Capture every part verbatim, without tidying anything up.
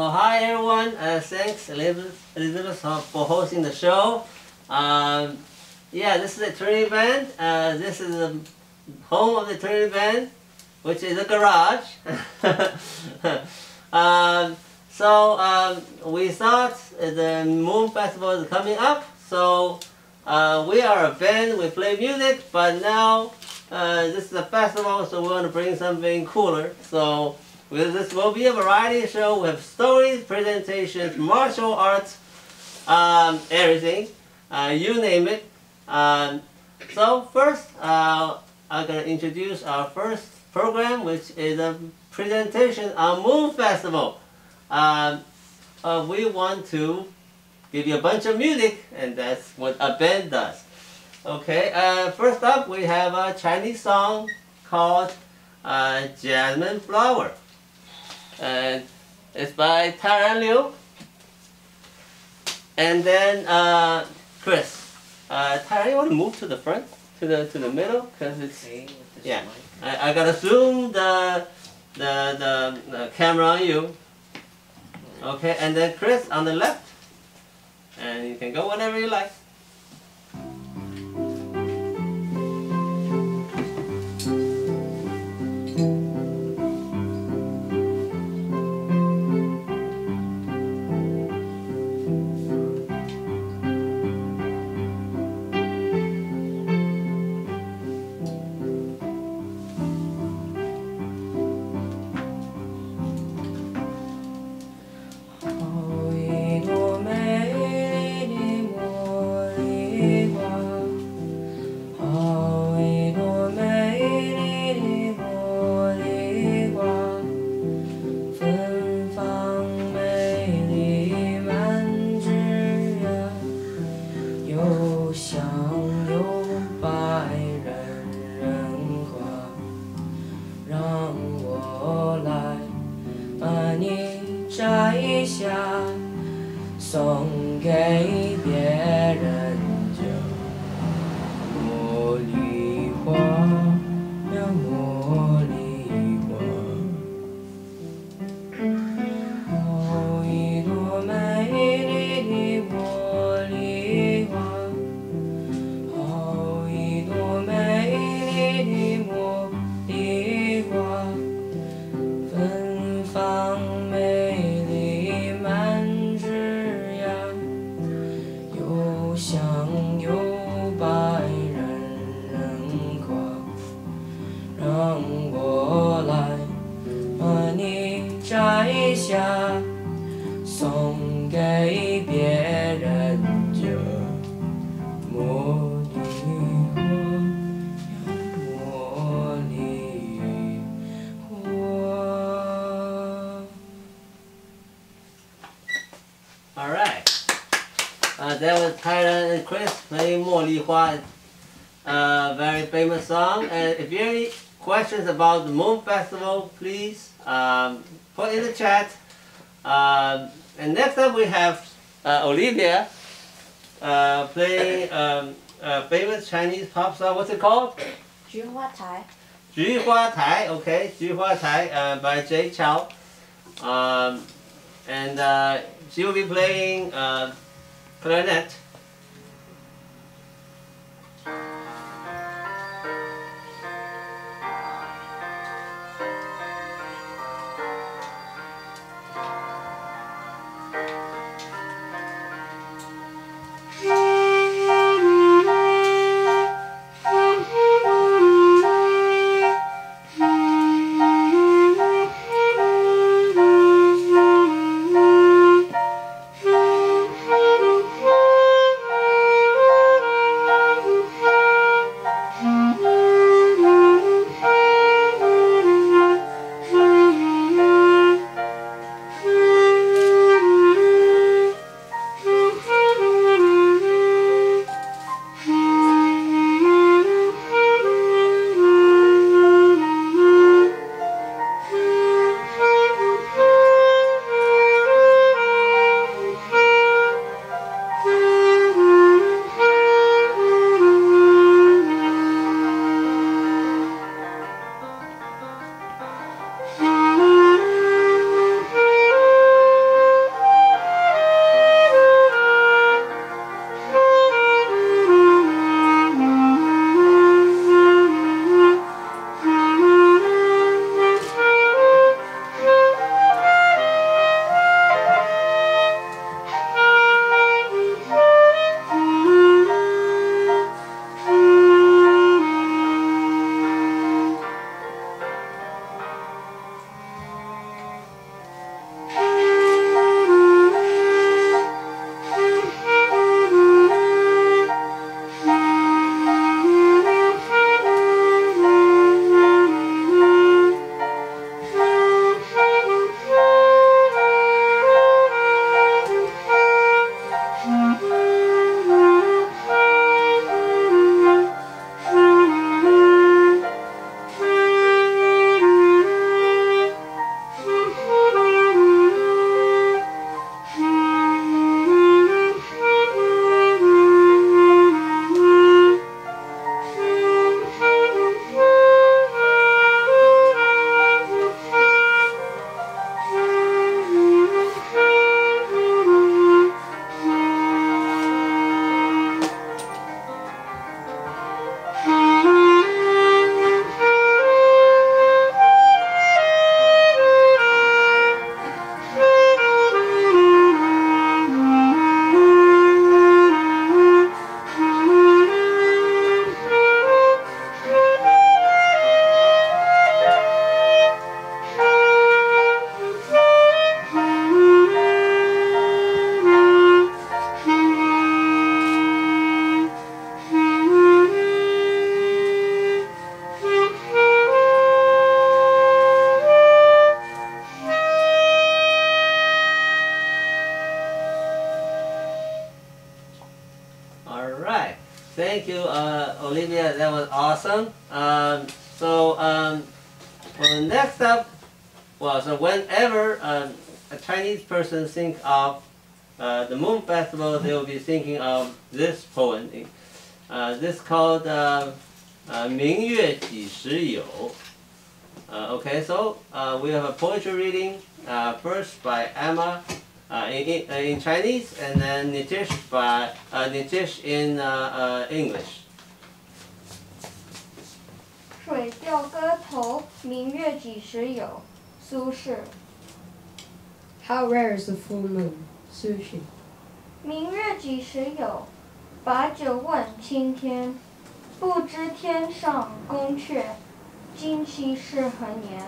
Oh, hi everyone. Uh, thanks Elizabeth, Elizabeth for hosting the show. Um, yeah, this is the Eternity Band. Uh, this is the home of the Eternity Band, which is a garage. um, so um, we thought the Moon Festival is coming up, so uh, we are a band, we play music, but now uh, this is a festival, so we want to bring something cooler. So this will be a variety show with stories, presentations, martial arts, um, everything, uh, you name it. Um, so first, uh, I'm going to introduce our first program, which is a presentation on Moon Festival. Um, uh, we want to give you a bunch of music, and that's what a band does. Okay, uh, first up we have a Chinese song called uh, Jasmine Flower. And it's by Tairan Liu. And then uh, Chris. Uh, Tairan, you want to move to the front, to the to the middle, because it's yeah. I, I gotta zoom the the the, the camera on you. Okay, and then Chris on the left, and you can go whenever you like. Uh, very famous song, and if you have any questions about the Moon Festival, please um, put in the chat. Um, and next up we have uh, Olivia uh, playing um, a famous Chinese pop song. What's it called? Ju Huatai. Ju Huatai, okay, Ju Huatai uh, by Jay Chou. Um, and uh, she will be playing uh, clarinet. Thank you, uh, Olivia. That was awesome. Um, so um, well, next up, well, so whenever um, a Chinese person thinks of uh, the Moon Festival, they will be thinking of this poem. Uh, this is called uh, uh, 明月几时有. Uh, okay, so uh, we have a poetry reading uh, first by Emma uh, in, in, in Chinese, and then Nitish by uh, Nitish in uh, uh, English. 水调歌头，明月几时有？苏轼。How rare is the full moon? 苏轼。明月几时有？把酒问青天，不知天上宫阙。 今夕是何年?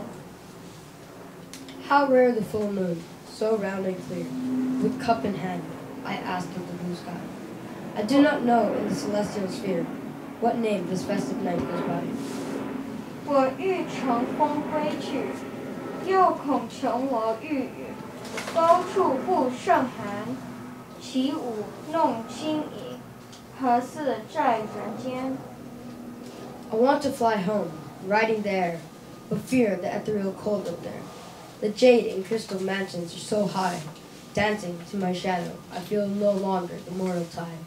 How rare the full moon, so round and clear, with cup in hand, I asked of the blue sky. I do not know in the celestial sphere what name this festive night goes by. 我欲乘风归去，又恐琼楼玉宇，高处不胜寒。起舞弄清影，何似在人间? I want to fly home, riding the air, but fear the ethereal cold up there. The jade and crystal mansions are so high, dancing to my shadow, I feel no longer the mortal time.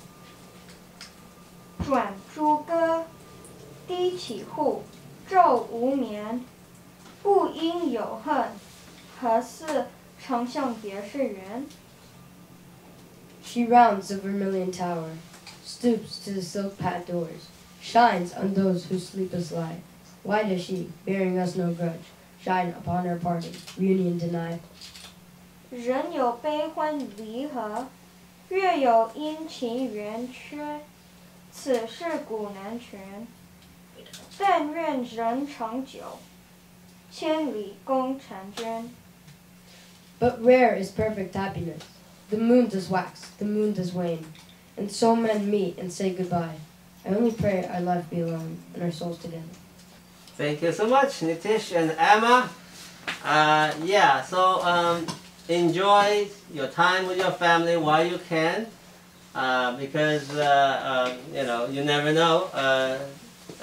转朱歌，低绮户，昼无眠。不应有恨，何似长向别是缘。 She rounds the vermilion tower, stoops to the silk pad doors, shines on those who sleepless lie. Why does she, bearing us no grudge, shine upon her party, reunion deny? 人有悲欢离合，月有阴晴圆缺，此事古难全。但愿人长久，千里共婵娟。But rare is perfect happiness. The moon does wax, the moon does wane, and so men meet and say goodbye. I only pray our life be alone and our souls together. Thank you so much, Nitish and Emma. Uh, yeah, so um, enjoy your time with your family while you can, uh, because uh, um, you know, you never know. Uh,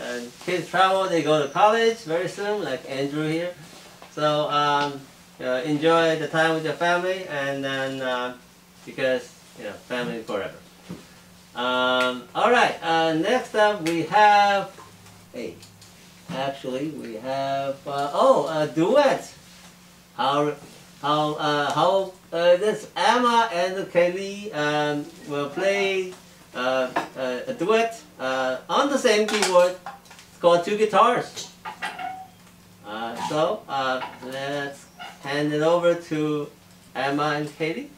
uh, kids travel; they go to college very soon, like Andrew here. So um, uh, enjoy the time with your family, and then uh, because you know, family forever. Um, all right. Uh, next up, we have hey. Actually, we have uh, oh a duet. How how uh, how uh, this Emma and Kaylee um, will play uh, uh, a duet uh, on the same keyboard. It's called two guitars. Uh, so uh, let's hand it over to Emma and Kaylee.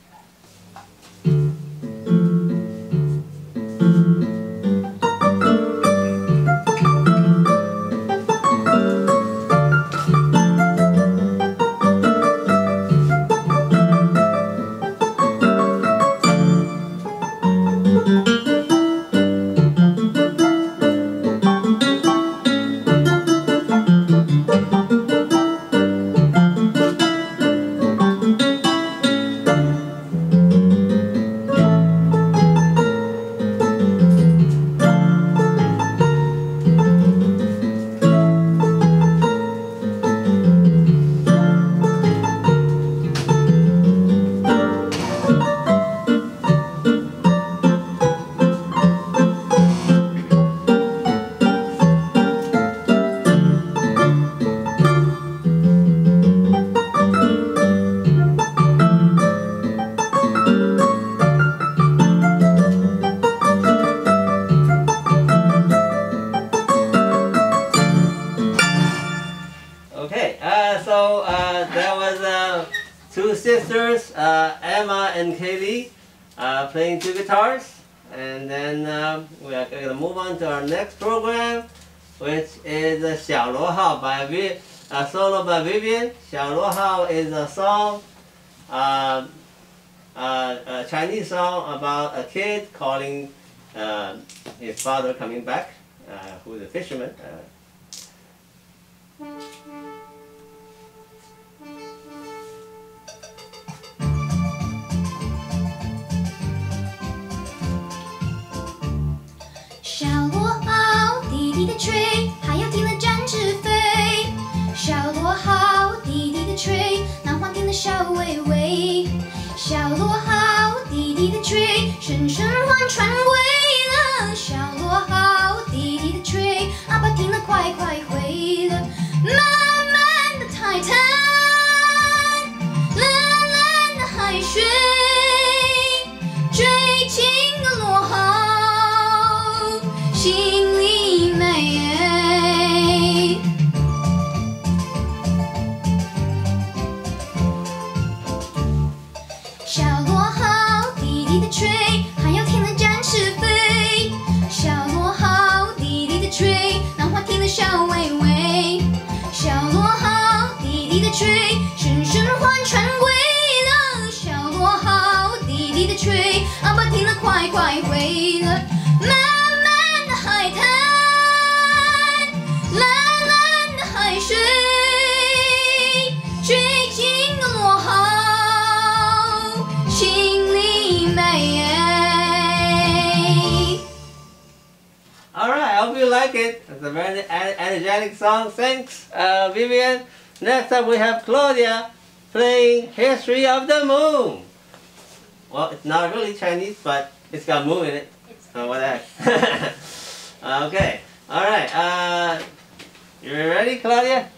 Sisters, uh, Emma and Kaylee, uh, playing two guitars, and then um, we are going to move on to our next program, which is uh, Xiao Luo Hao by Vi uh, solo by Vivian. Xiao Luo Hao is a song, uh, uh, a Chinese song about a kid calling uh, his father coming back, uh, who is a fisherman. Uh, Xiao 巍巍，小罗好，低低的吹，深深环传归了。小罗好，低低的吹，阿爸听了快快回了。慢慢的泰坦，蓝蓝的海水，追情的落后，心里美。 吹，还要听得展翅飞。小罗好，低低的吹，浪花听得笑微微。小罗好，低低的吹，深深唤传归了。小罗好，低低的吹，阿爸听了快快回了。慢慢的海滩，蓝蓝的海水，追尽了落后，心里。 Alright, I hope you like it. It's a very energetic song. Thanks, uh, Vivian. Next up we have Claudia playing History of the Moon. Well, it's not really Chinese, but it's got moon in it. So what the heck. Okay, alright. Uh, you ready, Claudia?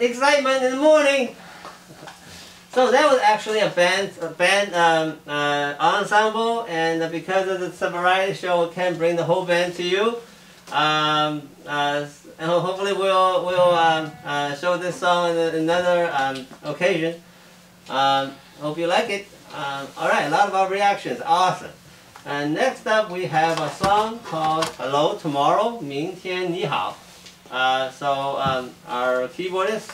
Excitement in the morning. So that was actually a band, a band um, uh, ensemble, and because of the variety show, we can bring the whole band to you. Um, uh, and hopefully we'll we'll um, uh, show this song in another um, occasion. Um, hope you like it. Um, all right, a lot of our reactions. Awesome. And next up, we have a song called "Hello Tomorrow," 明天你好. Uh, so um, our keyboardist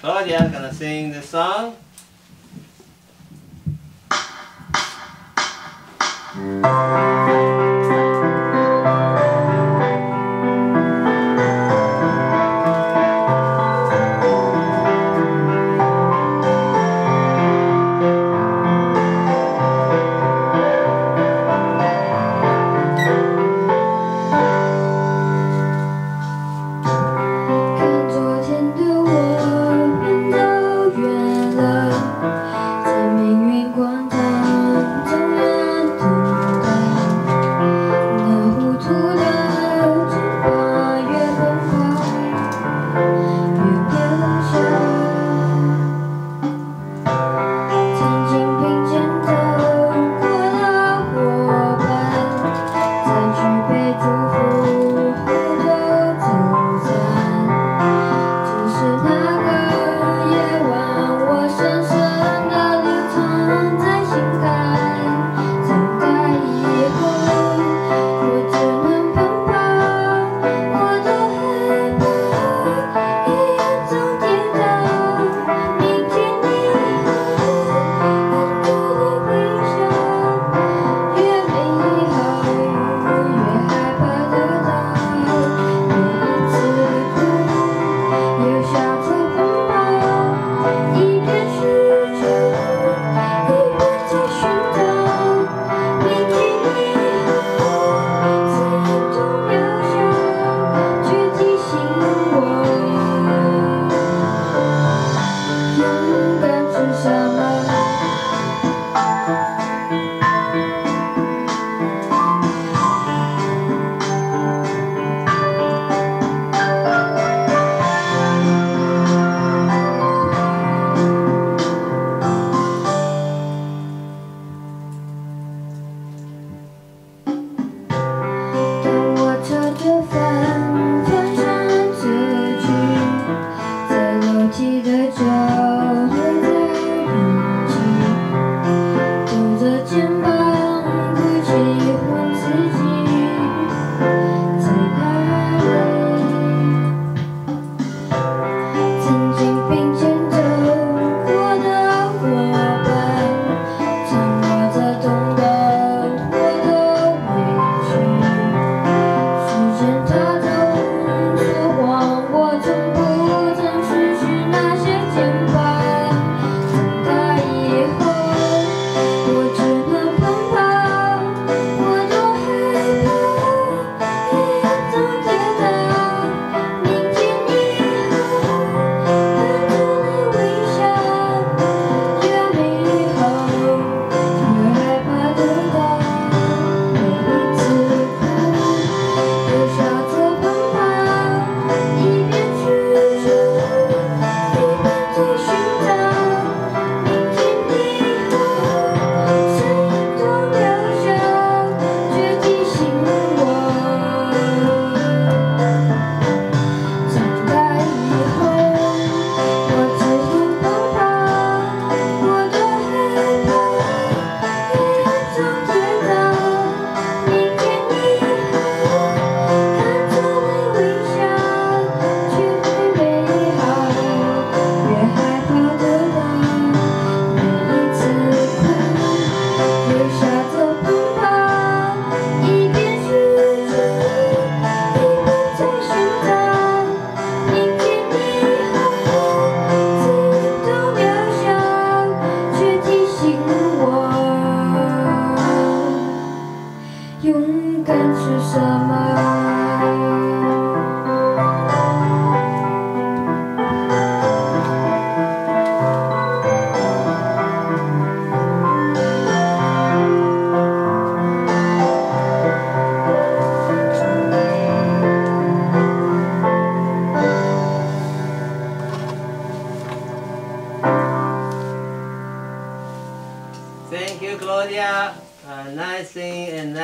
Claudia is gonna sing this song.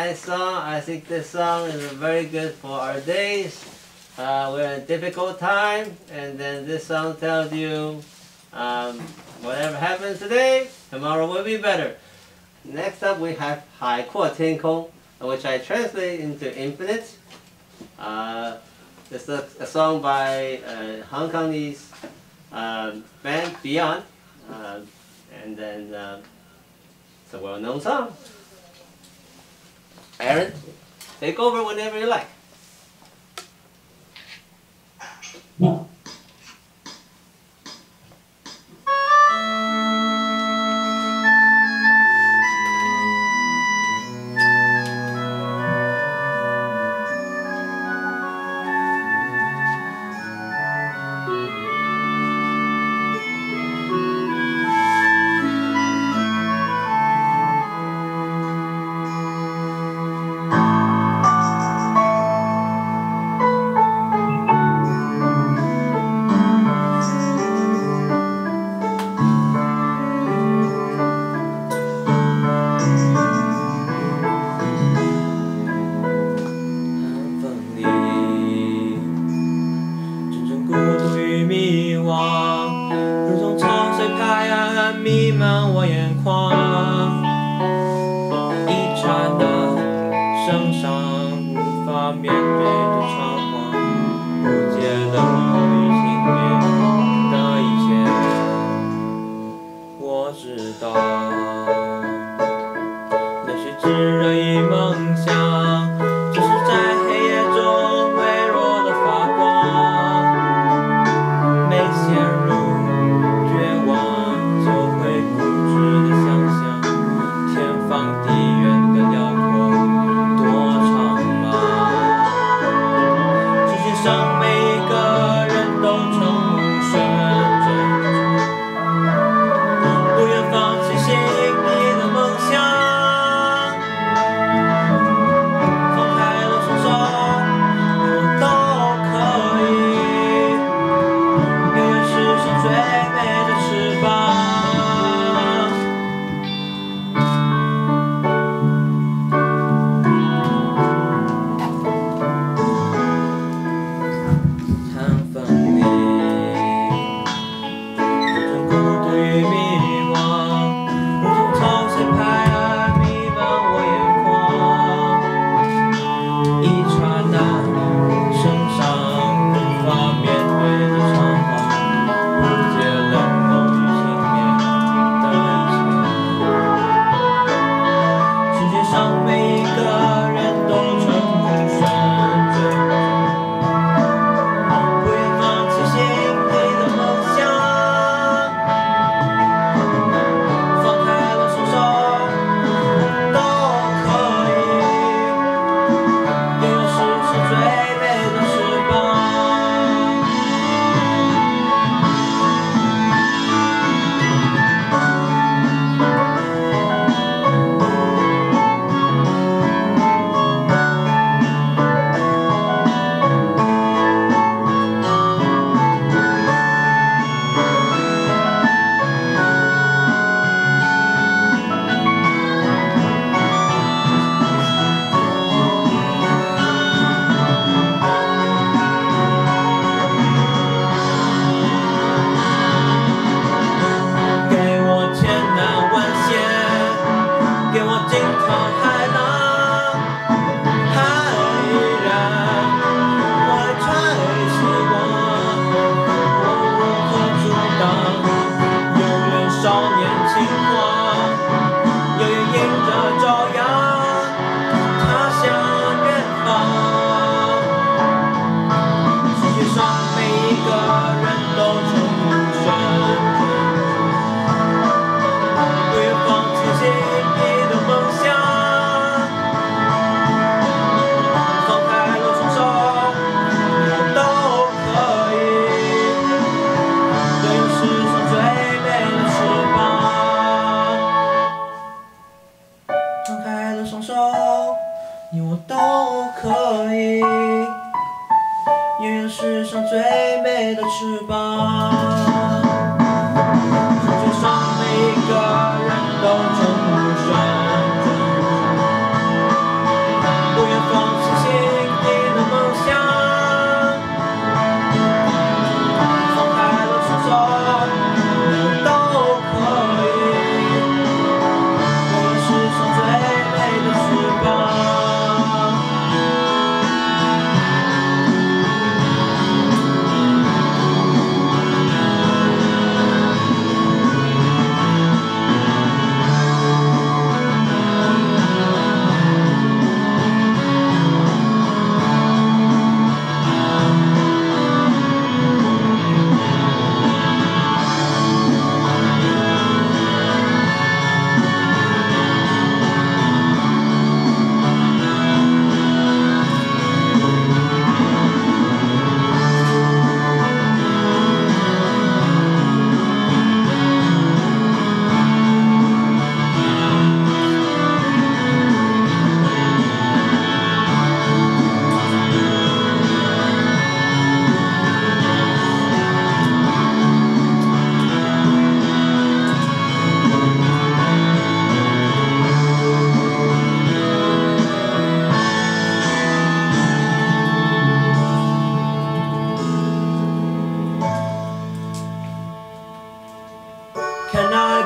This song, I think this song is very good for our days. uh, we're in a difficult time, and then this song tells you um, whatever happens today, tomorrow will be better. Next up we have Hai Kuo Tian Kong, which I translate into Infinite. Uh, it's a, a song by uh, Hong Kongese uh, band Beyond, uh, and then uh, it's a well-known song. Aaron, take over whenever you like. No.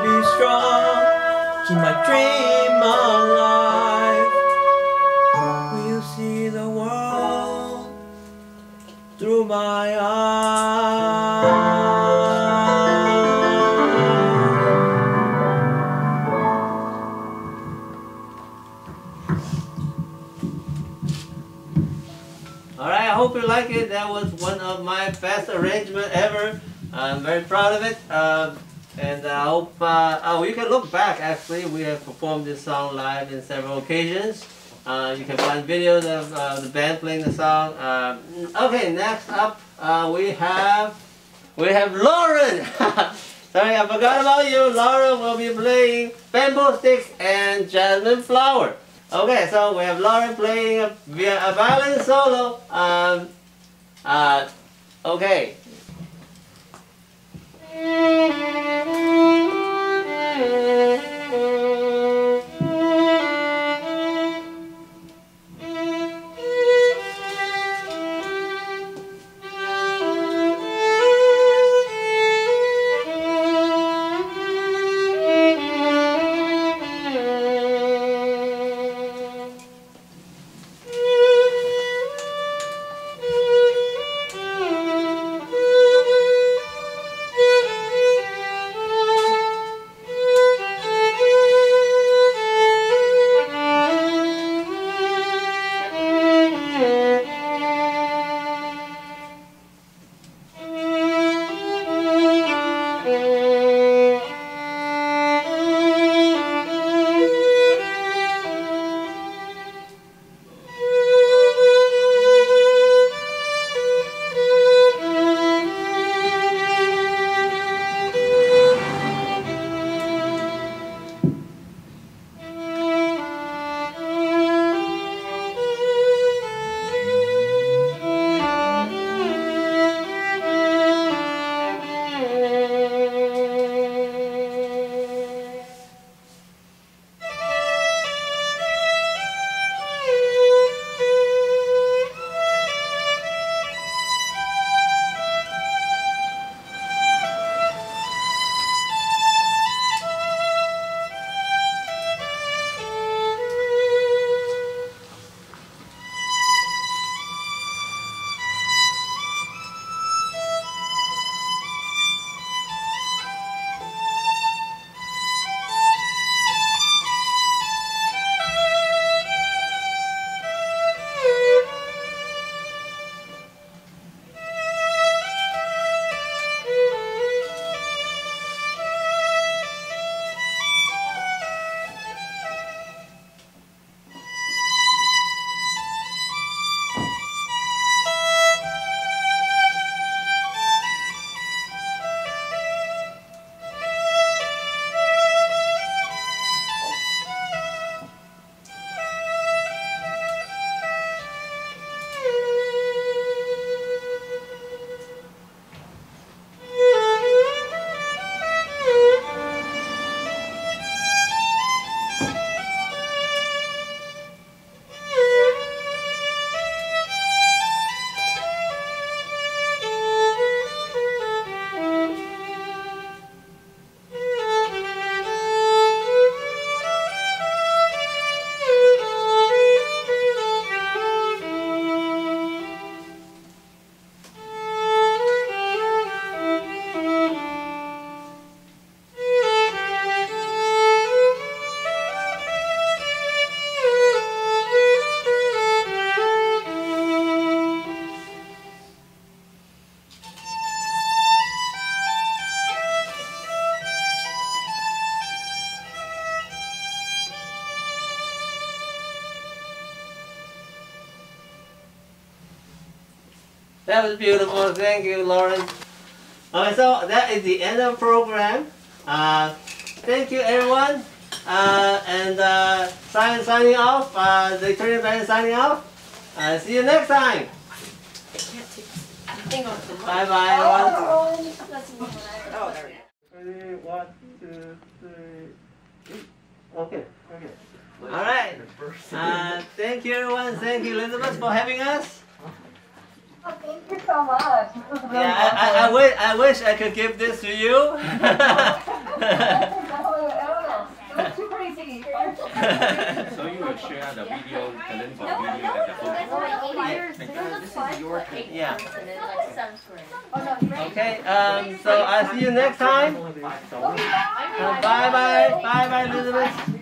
be strong, keep my dream alive. Will you see the world through my eyes. Alright, I hope you like it. That was one of my best arrangements ever. I'm very proud of it, um, and I hope uh, oh, you can look back. Actually, we have performed this song live in several occasions. Uh, you can find videos of uh, the band playing the song. Uh, okay, next up uh, we have we have Lauren. Sorry, I forgot about you. Lauren will be playing Bamboo Sticks and Jasmine Flower. Okay, so we have Lauren playing a, a violin solo. Um, uh, okay. That was beautiful. Thank you, Lauren. Okay, so that is the end of the program. Uh, thank you, everyone. Uh, and uh, Simon signing off. Uh, the Eternity Band signing off. Uh, see you next time. Bye, bye. Oh, oh, there we go. Three, one, two, three. Okay. Okay. All right. Uh, thank you, everyone. Thank you, Elizabeth, for having us. Oh, thank you so much. Yeah, I, I, I, wish, I wish I could give this to you. So you will share the video, the link for video at the home. This is your clip. Yeah. Okay, um, so I'll see you next time. Bye-bye. Bye-bye, Elizabeth.